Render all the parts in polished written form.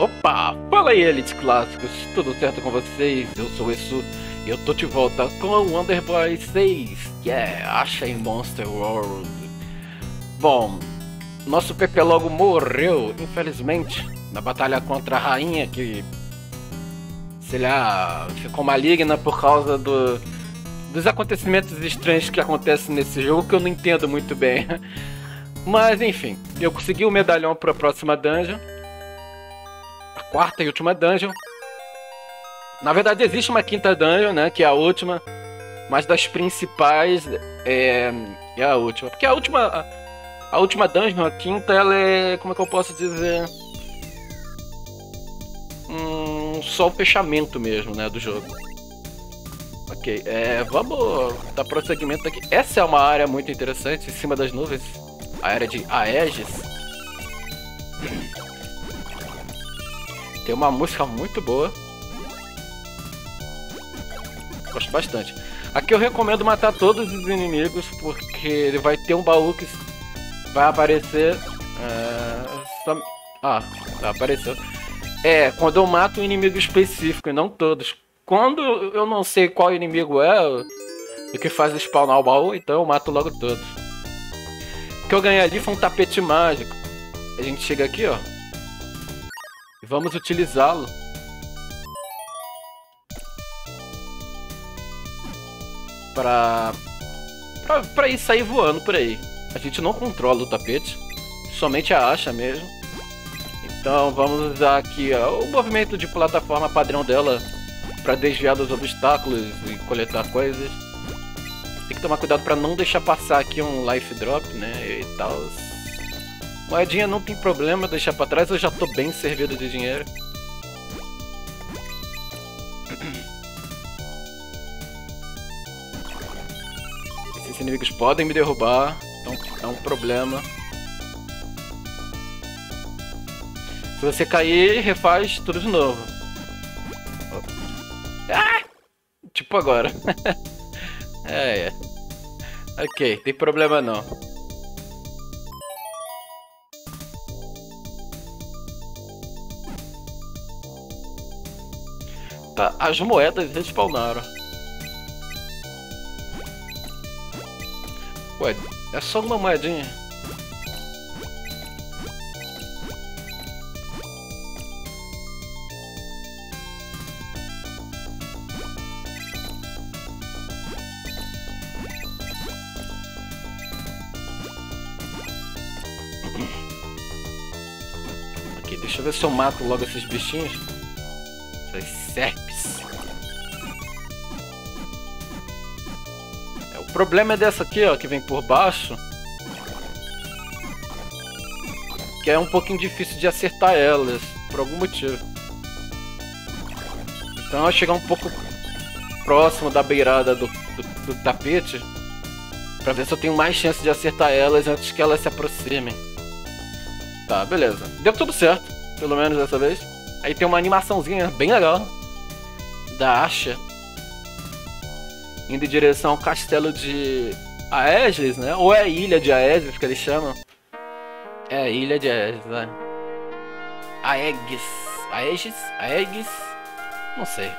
Opa! Fala aí, Elite Clássicos! Tudo certo com vocês? Eu sou o Esu e eu tô de volta com o Wonderboy 6, que é Asha em Monster World. Bom, nosso Pepelogoo morreu, infelizmente, na batalha contra a rainha que, sei lá, ficou maligna por causa dos acontecimentos estranhos que acontecem nesse jogo que eu não entendo muito bem. Mas enfim, eu consegui o medalhão para a próxima dungeon. A quarta e última dungeon. Na verdade existe uma quinta dungeon, né? Que é a última. Mas das principais é a última. Porque a última dungeon, a quinta, ela é... Como é que eu posso dizer? Só o fechamento mesmo, né? Do jogo. Ok, vamos dar prosseguimento aqui. Essa é uma área muito interessante, em cima das nuvens. A área de Aegis. Tem uma música muito boa. Gosto bastante. Aqui eu recomendo matar todos os inimigos, porque ele vai ter um baú que vai aparecer... tá, apareceu. Quando eu mato um inimigo específico, e não todos. Quando eu não sei qual inimigo é, o que faz spawnar o baú, então eu mato logo todos. O que eu ganhei ali foi um tapete mágico. A gente chega aqui, ó, e vamos utilizá-lo. Pra ir sair voando por aí. A gente não controla o tapete, somente a Asha mesmo. Então vamos usar aqui, ó, o movimento de plataforma padrão dela pra desviar dos obstáculos e coletar coisas. Tem que tomar cuidado pra não deixar passar aqui um life drop, né, e tal. Moedinha não tem problema deixar pra trás, eu já tô bem servido de dinheiro. Esses inimigos podem me derrubar, então é um problema. Se você cair, refaz tudo de novo. Ah! Tipo agora. Ok, tem problema não. Tá, as moedas respawnaram. Ué, é só uma moedinha. Deixa eu ver se eu mato logo esses bichinhos. Essas serpes. O problema é dessa aqui, ó, que vem por baixo. Que é um pouquinho difícil de acertar elas, por algum motivo. Então ao chegar um pouco próximo da beirada do tapete, pra ver se eu tenho mais chance de acertar elas antes que elas se aproximem. Tá, beleza. Deu tudo certo, pelo menos dessa vez. Aí tem uma animaçãozinha bem legal da Asha indo em direção ao castelo de Aegis, né? Ou é a ilha de Aegis que eles chamam. É a ilha de Aegis, né? Aegis. Aegis? Aegis? Não sei.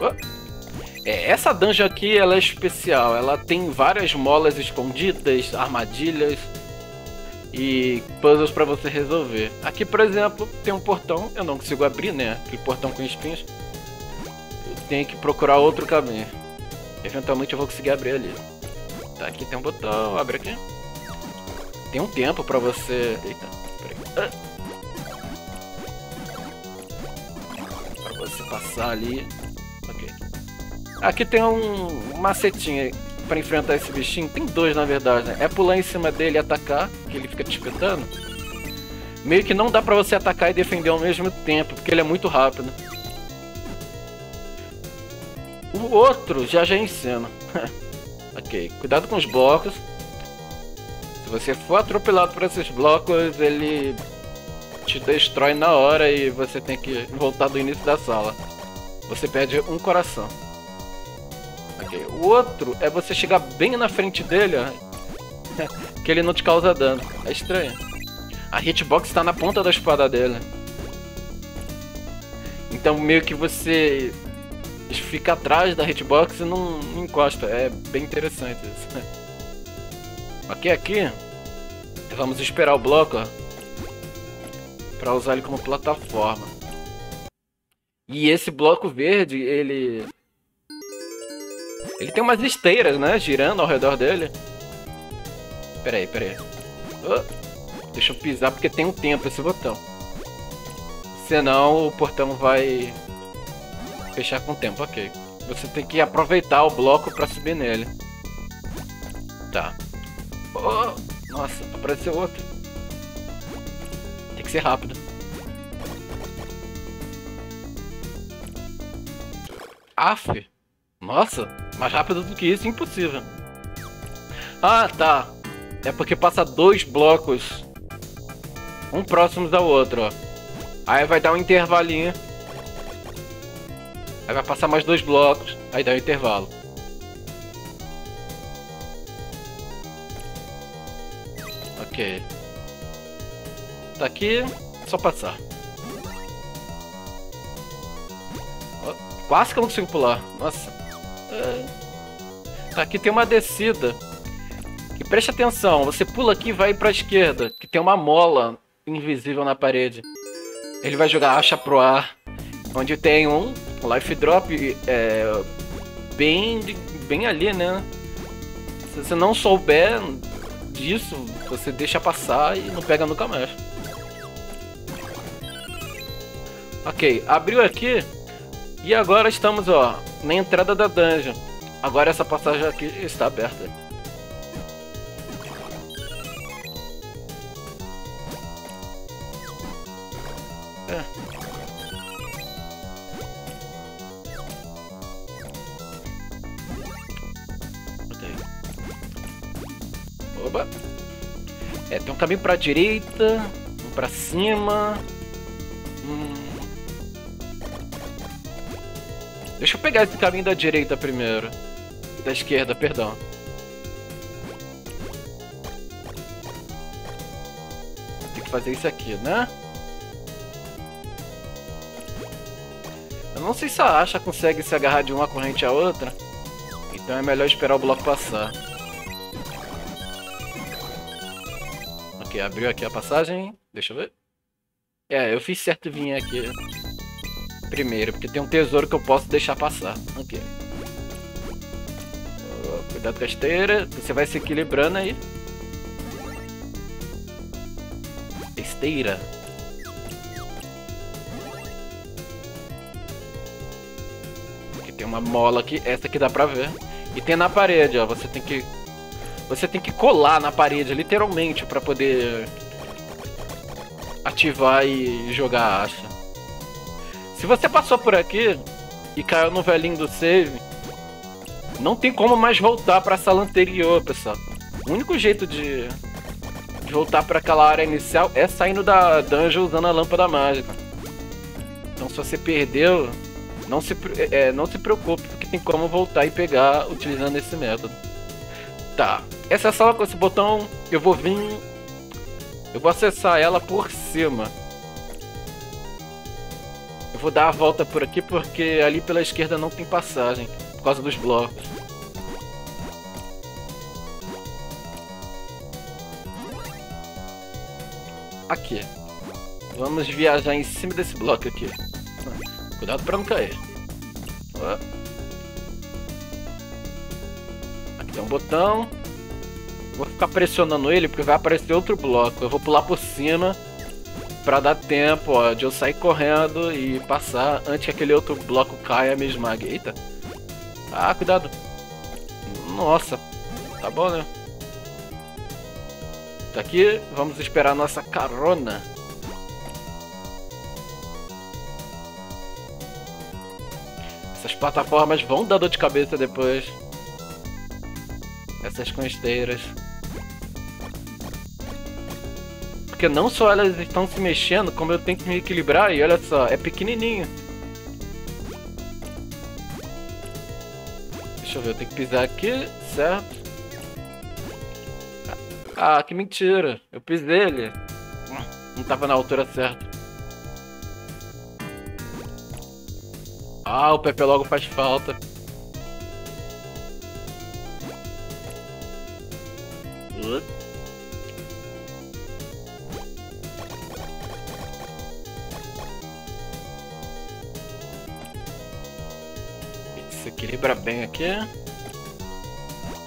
Oh. Essa dungeon aqui, ela é especial, ela tem várias molas escondidas, armadilhas e puzzles pra você resolver. Aqui, por exemplo, tem um portão, eu não consigo abrir, né, aquele portão com espinhos. Eu tenho que procurar outro caminho. Eventualmente eu vou conseguir abrir ali. Tá, aqui tem um botão, abre aqui. Tem um tempo pra você... Eita, peraí. Pra você passar ali. Ok. Aqui tem um macetinho pra enfrentar esse bichinho. Tem dois, na verdade, né? É pular em cima dele e atacar, que ele fica te espetando. Meio que não dá pra você atacar e defender ao mesmo tempo, porque ele é muito rápido. O outro já ensina. Ok, cuidado com os blocos. Se você for atropelado por esses blocos, ele te destrói na hora e você tem que voltar do início da sala. Você perde um coração. O outro é você chegar bem na frente dele, ó, que ele não te causa dano. É estranho. A hitbox tá na ponta da espada dele. Então meio que você fica atrás da hitbox e não encosta. É bem interessante isso. Aqui. Vamos esperar o bloco, ó, pra usar ele como plataforma. E esse bloco verde, ele tem umas esteiras, né, girando ao redor dele. Pera aí. Oh, deixa eu pisar porque tem um tempo esse botão. Senão o portão vai fechar com o tempo, ok. Você tem que aproveitar o bloco pra subir nele. Tá. Oh, nossa, apareceu outro. Tem que ser rápido. Aff! Nossa, mais rápido do que isso, impossível. Ah, tá. É porque passa dois blocos, um próximos ao outro, ó. Aí vai dar um intervalinho. Aí vai passar mais dois blocos, aí dá um intervalo. Ok. Tá aqui, só passar. Quase que eu não consigo pular. Nossa. Aqui tem uma descida. E preste atenção. Você pula aqui e vai pra esquerda. Que tem uma mola invisível na parede. Ele vai jogar Asha pro ar. Onde tem um life drop. Bem ali, né? Se você não souber disso, você deixa passar e não pega nunca mais. Ok. Abriu aqui. E agora estamos, ó, na entrada da dungeon. Agora essa passagem aqui está aberta. Oba! É, tem um caminho pra direita, um pra cima. Deixa eu pegar esse caminho da direita primeiro. Da esquerda, perdão. Tem que fazer isso aqui, né? Eu não sei se a Asha consegue se agarrar de uma corrente à outra. Então é melhor esperar o bloco passar. Ok, abriu aqui a passagem. Deixa eu ver. É, eu fiz certo vir aqui primeiro, porque tem um tesouro que eu posso deixar passar. Ok. Cuidado com a esteira. Você vai se equilibrando aí. Esteira. Aqui tem uma mola aqui. Essa aqui dá pra ver. E tem na parede, ó. Você tem que colar na parede, literalmente, pra poder ativar e jogar a Asha. Se você passou por aqui e caiu no velhinho do save, não tem como mais voltar pra sala anterior, pessoal. O único jeito de voltar pra aquela área inicial é saindo da dungeon usando a lâmpada mágica. Então se você perdeu, não se preocupe, porque tem como voltar e pegar utilizando esse método. Tá, essa sala com esse botão eu vou acessar ela por cima. Vou dar a volta por aqui porque ali pela esquerda não tem passagem, por causa dos blocos. Aqui. Vamos viajar em cima desse bloco aqui. Cuidado pra não cair. Aqui tem um botão. Vou ficar pressionando ele porque vai aparecer outro bloco. Eu vou pular por cima. Pra dar tempo, ó, de eu sair correndo e passar antes que aquele outro bloco caia e me esmague. Eita. Ah, cuidado. Nossa. Tá bom, né? Tá aqui. Vamos esperar a nossa carona. Essas plataformas vão dar dor de cabeça depois. Essas com esteiras. Porque não só elas estão se mexendo, como eu tenho que me equilibrar, e olha só, é pequenininho. Deixa eu ver, eu tenho que pisar aqui, certo? Ah, que mentira. Eu pisei ele. Não tava na altura certa. Ah, o Pepelogoo faz falta. Se equilibra bem aqui.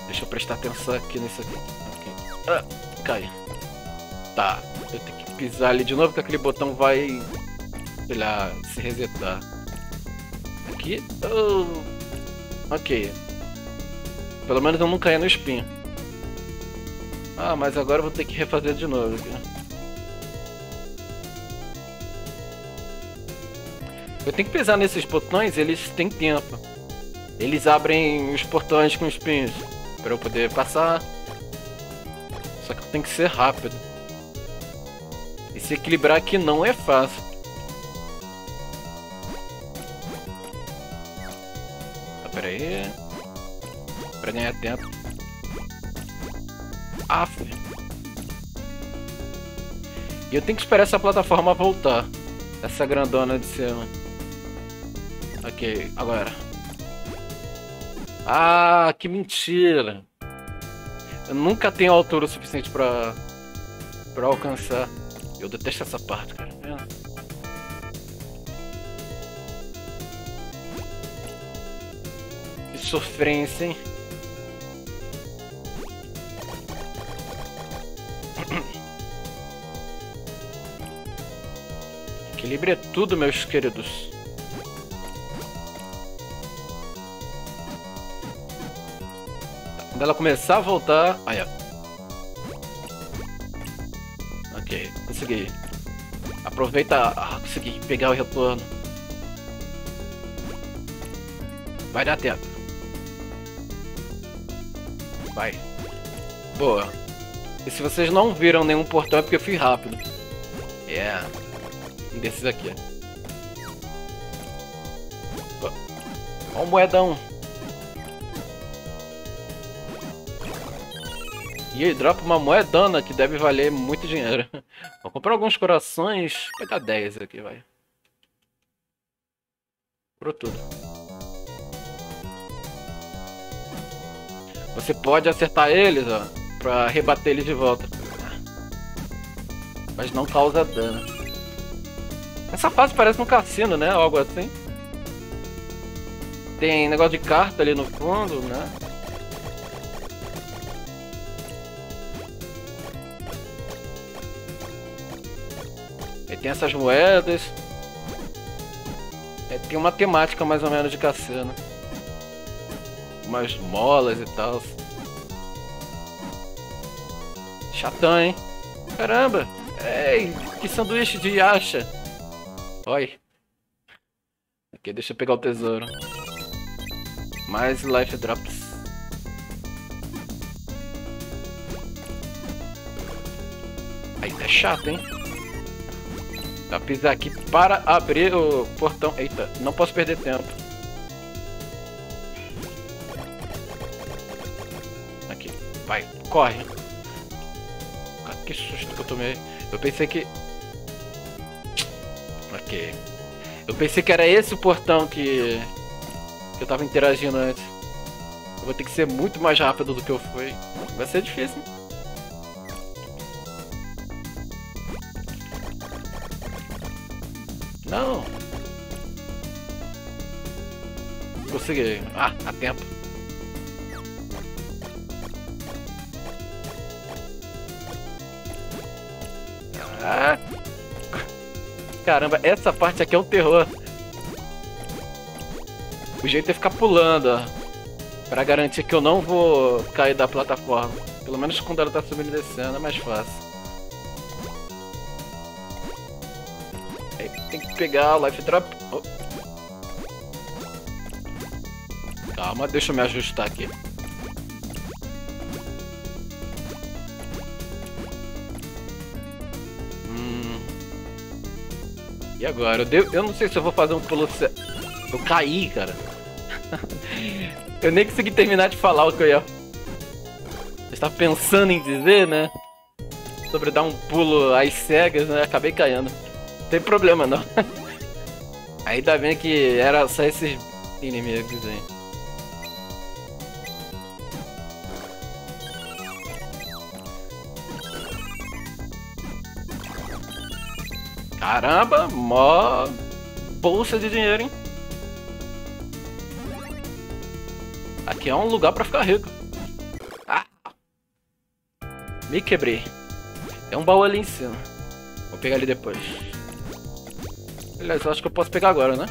Deixa eu prestar atenção aqui nesse aqui. Ah, cai. Tá, eu tenho que pisar ali de novo porque aquele botão vai, sei lá, se resetar. Aqui. Oh. Ok. Pelo menos eu não caí no espinho. Ah, mas agora eu vou ter que refazer de novo aqui. Eu tenho que pisar nesses botões, eles têm tempo. Eles abrem os portões com espinhos pra eu poder passar. Só que tem que ser rápido. E se equilibrar aqui não é fácil. Tá, pera aí. Pra ganhar tempo. Ah, filho. E eu tenho que esperar essa plataforma voltar. Essa grandona de cima. Ok, agora. Ah, que mentira! Eu nunca tenho altura o suficiente pra alcançar. Eu detesto essa parte, cara. Que sofrência, hein? Equilíbrio é tudo, meus queridos. Quando ela começar a voltar... Aí, ó. Ok, consegui. Aproveita... Ah, consegui pegar o retorno. Vai dar tempo. Vai. Boa. E se vocês não viram nenhum portão é porque eu fui rápido. Yeah. Um desses aqui. Ó, um moedão. E aí, dropa uma moedona que deve valer muito dinheiro. Vou comprar alguns corações. Vai dar 10 aqui, vai. Pro tudo. Você pode acertar eles, ó, pra rebater eles de volta. Mas não causa dano. Essa fase parece um cassino, né? Algo assim. Tem negócio de carta ali no fundo, né? Tem essas moedas. É, tem uma temática mais ou menos de cassino. Umas molas e tal. Chatão, hein? Caramba! Ei, que sanduíche de Asha! Oi. Ok, deixa eu pegar o tesouro. Mais life drops. Aí tá chato, hein? Pisar aqui para abrir o portão. Eita, não posso perder tempo. Aqui, vai, corre. Que susto que eu tomei. Eu pensei que... Ok. Eu pensei que era esse o portão que eu tava interagindo antes. Eu vou ter que ser muito mais rápido do que eu fui. Vai ser difícil, hein? Não! Consegui! Ah, a tempo! Ah. Caramba, essa parte aqui é um terror! O jeito é ficar pulando, ó, pra garantir que eu não vou cair da plataforma. Pelo menos quando ela tá subindo e descendo é mais fácil. Tem que pegar o life drop. Oh. Calma, deixa eu me ajustar aqui. E agora? Eu não sei se eu vou fazer um pulo certo. Eu caí, cara. Eu nem consegui terminar de falar o que eu ia... Eu estava pensando em dizer, né? sobre dar um pulo às cegas, né? Acabei caindo. Não tem problema, não. Ainda bem que era só esses inimigos aí. Caramba, mó bolsa de dinheiro, hein? Aqui é um lugar pra ficar rico. Ah! Me quebrei. Tem um baú ali em cima. Vou pegar ali depois. Aliás, eu acho que eu posso pegar agora, né?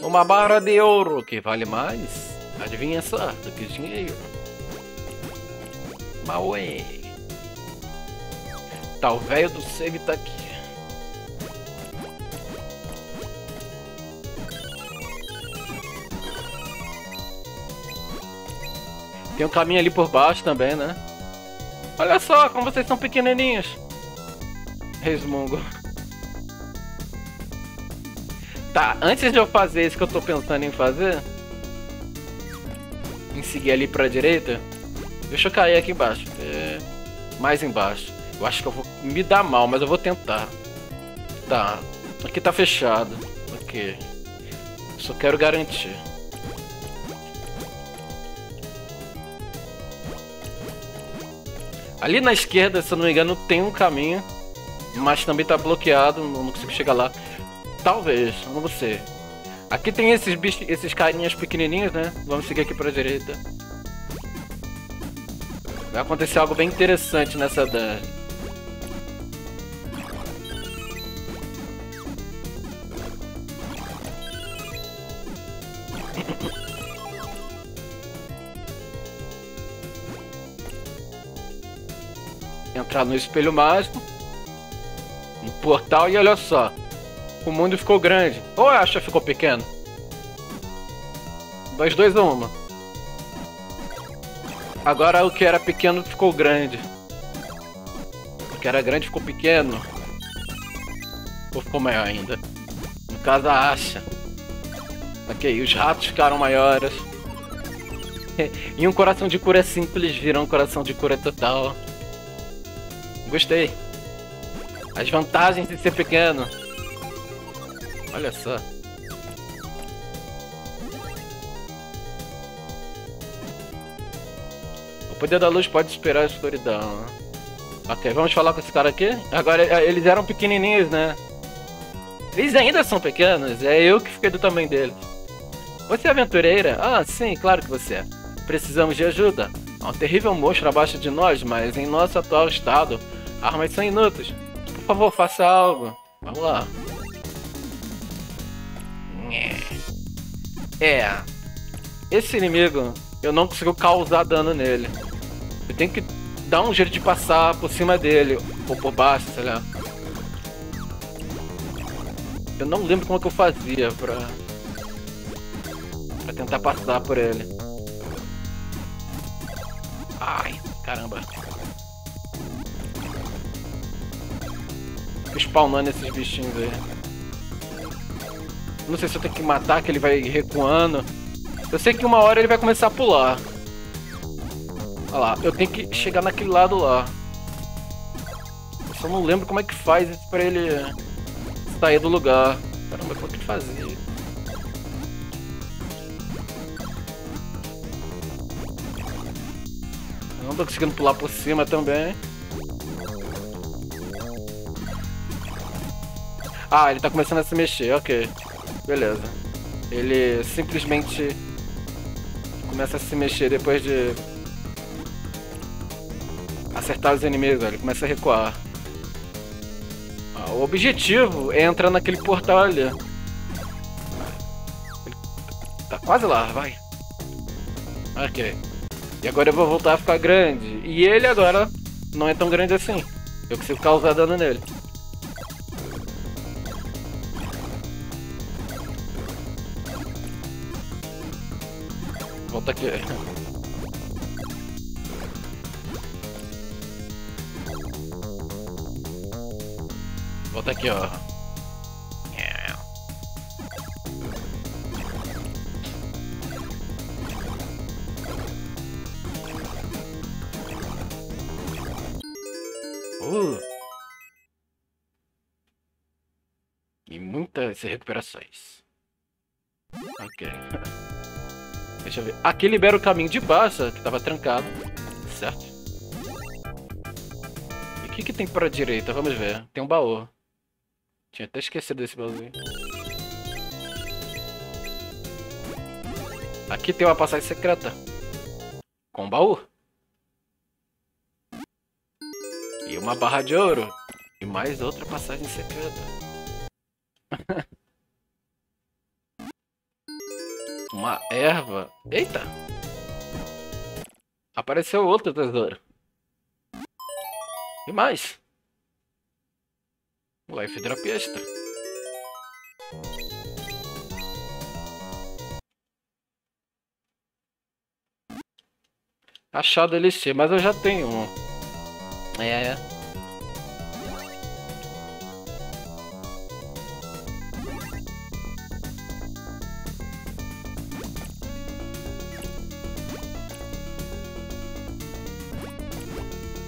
Uma barra de ouro, que vale mais, adivinha só, do que dinheiro. Mauê. Tá, o velho do save tá aqui. Tem um caminho ali por baixo também, né? Olha só como vocês são pequenininhos. Resmungo. Tá, antes de eu fazer isso que eu tô pensando em fazer, em seguir ali pra direita, deixa eu cair aqui embaixo. É... mais embaixo. Eu acho que eu vou me dar mal, mas eu vou tentar. Tá. Aqui tá fechado. Ok. Só quero garantir. Ali na esquerda, se eu não me engano, tem um caminho. Mas também tá bloqueado. Não consigo chegar lá. Talvez. Não sei. Aqui tem esses bichos, esses carinhas pequenininhos, né? Vamos seguir aqui pra direita. Vai acontecer algo bem interessante nessa dungeon. Entrar no espelho mágico. No portal e olha só. O mundo ficou grande. Ou a Asha ficou pequeno? Das duas a uma. Agora o que era pequeno ficou grande. O que era grande ficou pequeno. Ou ficou maior ainda. No caso a Asha. Ok, os ratos ficaram maiores. E um coração de cura simples virou um coração de cura total. Gostei. As vantagens de ser pequeno. Olha só. O poder da luz pode superar a escuridão. Ok, vamos falar com esse cara aqui? Agora, eles eram pequenininhos, né? Eles ainda são pequenos, é eu que fiquei do tamanho deles. Você é aventureira? Ah, sim, claro que você é. Precisamos de ajuda. Há um terrível monstro abaixo de nós, mas em nosso atual estado, armas são inúteis. Por favor, faça algo. Vamos lá. É. Esse inimigo, eu não consigo causar dano nele. Eu tenho que dar um jeito de passar por cima dele, ou por baixo, sei lá. Eu não lembro como que eu fazia pra tentar passar por ele. Ai, caramba. Fico spawnando esses bichinhos aí. Não sei se eu tenho que matar, que ele vai recuando. Eu sei que uma hora ele vai começar a pular. Olha lá, eu tenho que chegar naquele lado lá. Eu só não lembro como é que faz isso pra ele sair do lugar. Caramba, como é que ele fazia? Eu não tô conseguindo pular por cima também. Ah, ele tá começando a se mexer, ok. Beleza. Ele simplesmente... começa a se mexer depois de acertar os inimigos, ele começa a recuar. O objetivo é entrar naquele portal ali. Ele tá quase lá, vai. Ok. E agora eu vou voltar a ficar grande. E ele agora não é tão grande assim. Eu consigo causar dano nele. Volta aqui. Volta aqui, ó. Pepelogoo. E muitas recuperações. Ok. Deixa eu ver. Aqui libera o caminho de Bassa, que tava trancado. Certo? E o que que tem pra direita? Vamos ver. Tem um baú. Tinha até esquecido desse baúzinho. Aqui tem uma passagem secreta. Com um baú. E uma barra de ouro. E mais outra passagem secreta. Uma erva. Eita! Apareceu outro tesouro. E mais. Um life drop extra. Achado LC, mas eu já tenho um. É.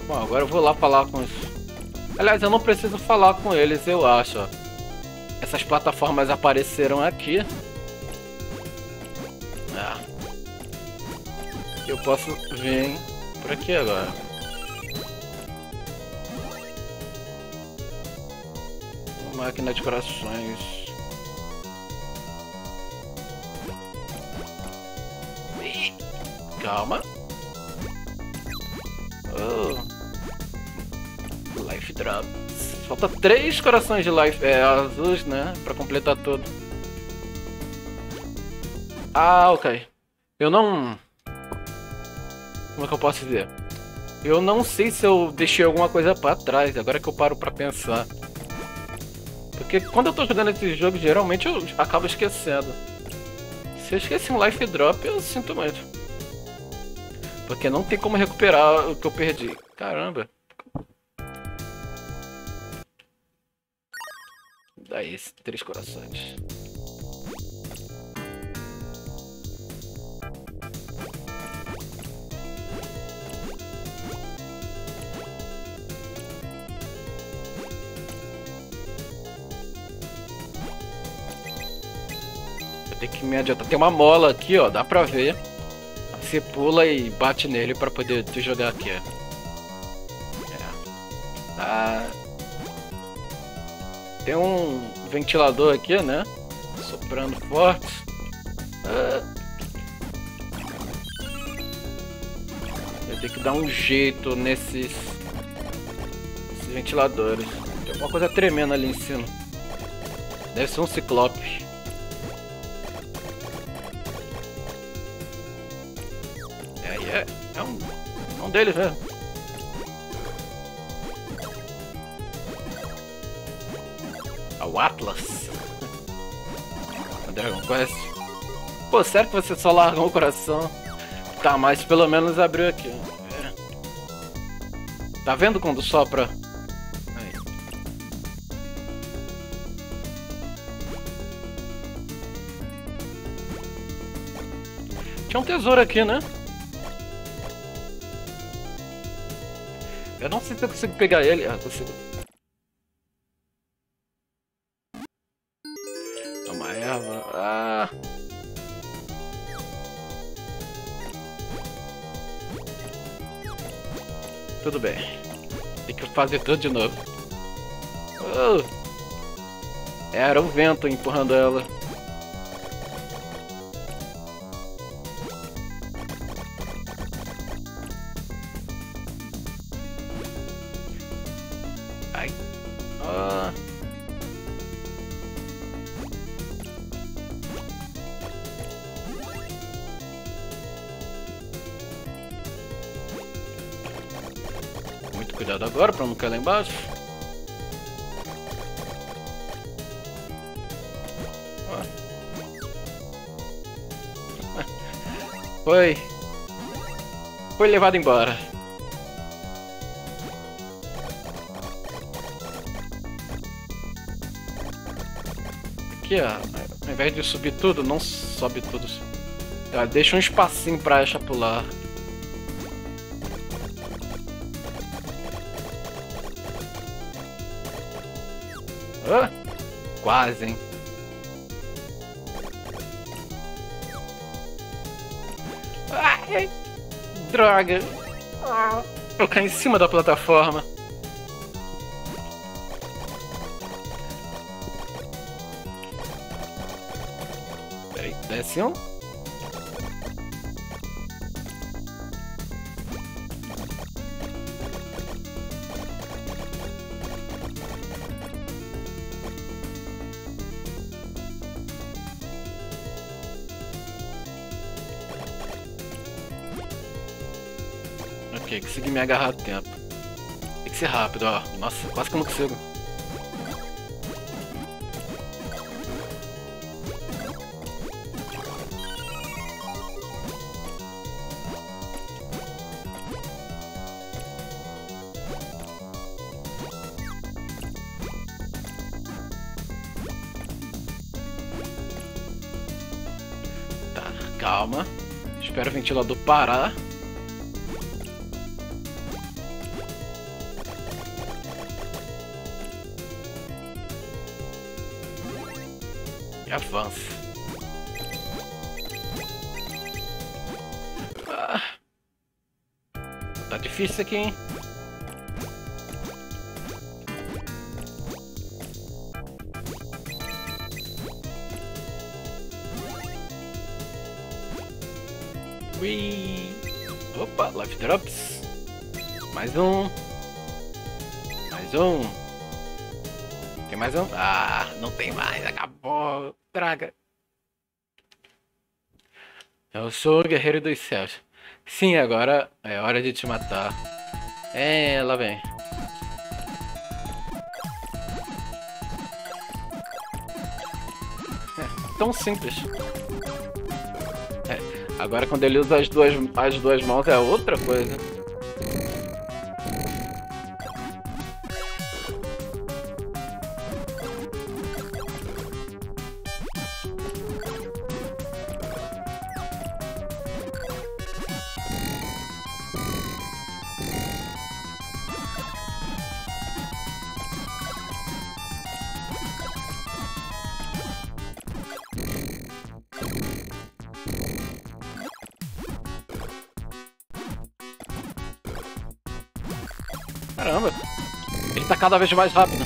Bom, agora eu vou lá falar com os... Aliás, eu não preciso falar com eles, eu acho. Ó. Essas plataformas apareceram aqui. Ah. Eu posso vir por aqui agora. Máquina de corações. Ih, calma. Oh. Life drops. Falta 3 corações de life azuis, né? Pra completar tudo. Ah, ok. Eu não... Como é que eu posso dizer? Eu não sei se eu deixei alguma coisa pra trás, agora que eu paro pra pensar. Porque quando eu tô jogando esse jogo, geralmente eu acabo esquecendo. Se eu esqueci um life drop, eu sinto muito. Porque não tem como recuperar o que eu perdi. Caramba. Daí, esses 3 corações. Tem que me adiantar. Tem uma mola aqui, ó. Dá pra ver. Você pula e bate nele pra poder te jogar aqui. É. Ah. Tem um ventilador aqui, né? Soprando forte. Ah. Eu tenho que dar um jeito nesses ventiladores. Tem alguma coisa tremenda ali em cima. Deve ser um ciclope. É um deles, né? É o Atlas. A Dragon Quest. Pô, sério que você só largou o coração? Tá, mas pelo menos abriu aqui. É. Tá vendo quando sopra? Aí. Tinha um tesouro aqui, né? Eu não sei se eu consigo pegar ele. Ah, consigo. Toma erva. Ah. Tudo bem. Tem que fazer tudo de novo. Oh. Era o vento empurrando ela. Cuidado agora pra não cair lá embaixo. Ó. Foi levado embora. Aqui, ó. Ao invés de subir tudo, não sobe tudo. Tá, deixa um espacinho pra Asha pular. Ah, quase, hein? Ai, droga! Eu caí em cima da plataforma. Peraí, desce um. Ok, consegui me agarrar a tempo. Tem que ser rápido, ó. Nossa, quase que eu não consigo. Tá, calma. Espero o ventilador parar. E avança. Ah, tá difícil aqui, hein? Ui! Opa, life drops. Mais um. Mais um. Tem mais um? Ah, não tem mais. Acabou. Draga. Eu sou o guerreiro dos céus. Sim, agora é hora de te matar. É, lá vem. É, tão simples. É, agora quando ele usa as duas mãos é outra coisa. Caramba, ele tá cada vez mais rápido.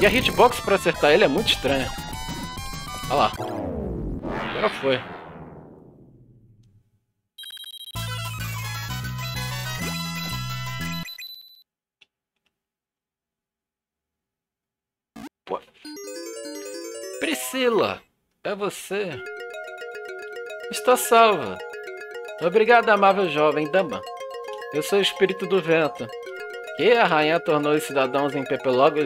E a hitbox pra acertar ele é muito estranha. Olha lá. Agora foi. Pô. Priscila, é você. Está salva. Obrigada, amável jovem dama. Eu sou o espírito do vento. E a rainha tornou os cidadãos em Pepelogoo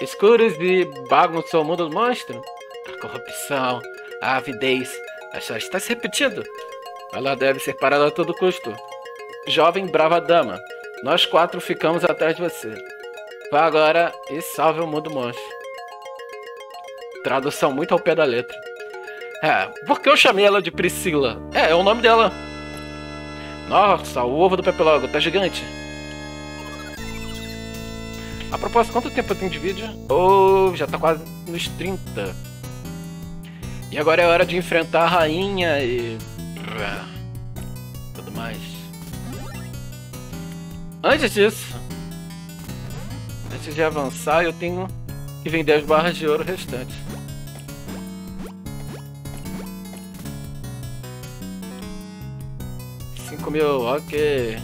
escuros e bagunçou o mundo do monstro? A corrupção, a avidez, já está se repetindo. Ela deve ser parada a todo custo. Jovem brava dama, nós quatro ficamos atrás de você. Vá agora e salve o mundo monstro. Tradução muito ao pé da letra. É, por que eu chamei ela de Priscila? É o nome dela. Nossa, o ovo do Pepelogoo tá gigante. A propósito, quanto tempo eu tenho de vídeo? Oh, já tá quase nos 30. E agora é hora de enfrentar a rainha e... tudo mais. Antes disso... antes de avançar, eu tenho que vender as barras de ouro restantes. R$5.000, ok.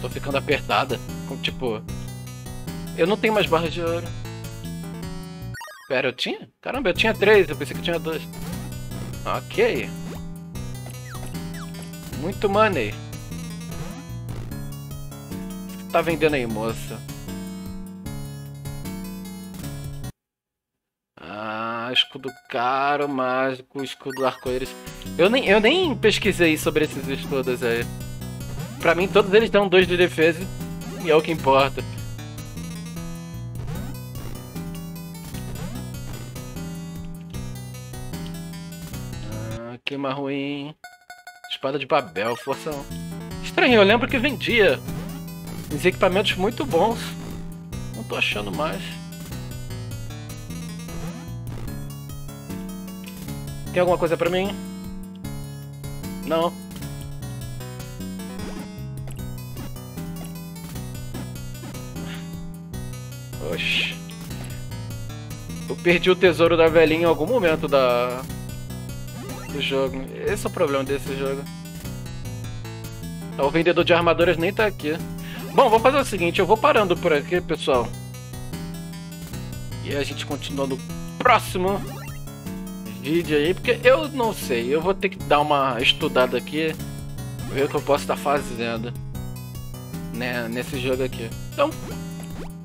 Tô ficando apertada, como tipo... eu não tenho mais barras de ouro. Pera, eu tinha? Caramba, eu tinha 3, eu pensei que eu tinha 2. Ok. Muito money. O que tá vendendo aí, moça? Ah, escudo caro, mágico, escudo arco-íris. Eu nem pesquisei sobre esses escudos aí. Pra mim, todos eles dão 2 de defesa, e é o que importa. Ah, queima ruim. Espada de Babel, força 1. estranho, eu lembro que vendia uns equipamentos muito bons. Não tô achando mais. Tem alguma coisa pra mim? Não. Oxi. Eu perdi o tesouro da velhinha em algum momento do jogo. Esse é o problema desse jogo. O vendedor de armaduras nem tá aqui. Bom, vou fazer o seguinte, eu vou parando por aqui, pessoal. E a gente continua no próximo vídeo aí, porque eu não sei. Eu vou ter que dar uma estudada aqui, ver o que eu posso estar fazendo, né, nesse jogo aqui. Então,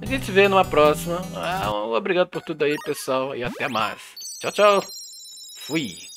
a gente se vê numa próxima. Obrigado por tudo aí, pessoal, e até mais. Tchau, tchau. Fui.